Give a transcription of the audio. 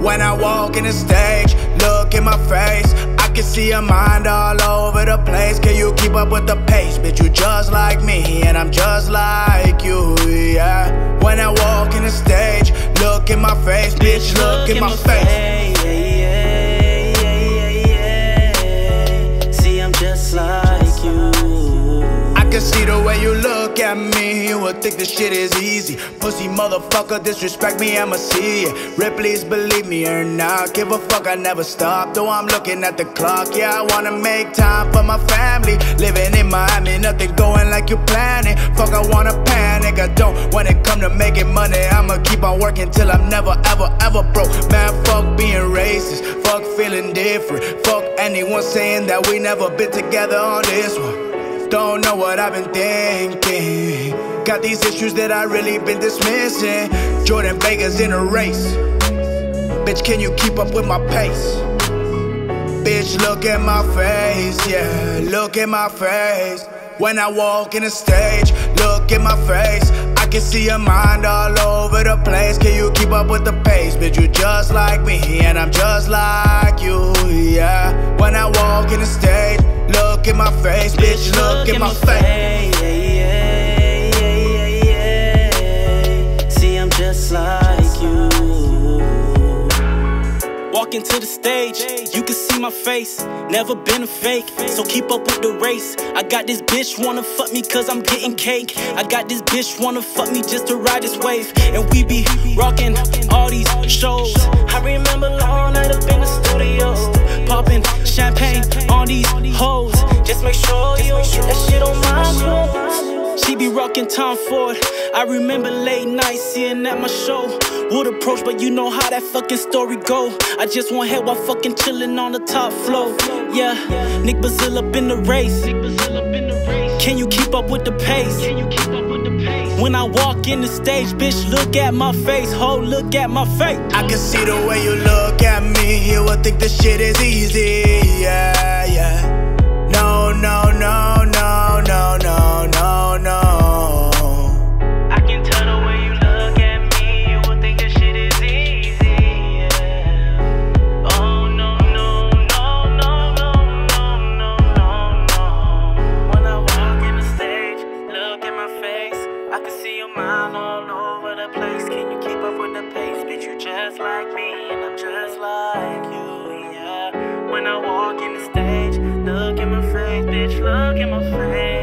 When I walk in the stage, look in my face, I can see your mind all over the place. Can you keep up with the pace? Bitch, you just like me, and I'm just like you, yeah. When I walk in the stage, look in my face, bitch, look in my face. See, I'm just like you. I can see the way you look at me, you would think this shit is easy. Pussy motherfucker, disrespect me, I'ma see it. Ripley's believe me or not, give a fuck, I never stop. Though I'm looking at the clock, yeah, I wanna make time for my family. Living in Miami, nothing going like you planned it. Fuck, I wanna panic, I don't. When it come to making money, I'ma keep on working till I'm never, ever, ever broke. Man, fuck being racist, fuck feeling different, fuck anyone saying that we never been together on this one. Don't know what I've been thinking. Got these issues that I really been dismissing. Jordan Vegas in a race. Bitch, can you keep up with my pace? Bitch, look at my face, yeah, look at my face. When I walk in the stage, look at my face. I can see your mind all over the place. Can you keep up with the pace? Bitch, you just like me, and I'm just like you, yeah. When I walk in the stage, look at my face, bitch, look at my face. See, I'm just like you. Walking to the stage, you can see my face. Never been a fake, so keep up with the race. I got this bitch wanna fuck me cause I'm getting cake. I got this bitch wanna fuck me just to ride this wave. And we be rocking all these shows. I remember long night up in the studio, popping champagne on these hoes. Just make sure you don't get that shit on my show. She be rocking Tom Ford. I remember late nights seeing at my show. Would approach, but you know how that fucking story go. I just want head while fucking chilling on the top floor. Yeah, Nick Bazile up in the race. Can you keep up with the pace? When I walk in the stage, bitch, look at my face, ho, look at my face. I can see the way you look at me, you would think this shit is easy, yeah, yeah. No, no, no, no, no, no, no, no. I can tell the way you look at me, you would think this shit is easy, yeah. Oh, no, no, no, no, no, no, no, no, no. When I walk in the stage, look at my face. I can see your mind all over the place. Can you keep up with the pace? Bitch, you just like me, and I'm just like you, yeah. When I walk in the stage, look at my face, bitch, look at my face.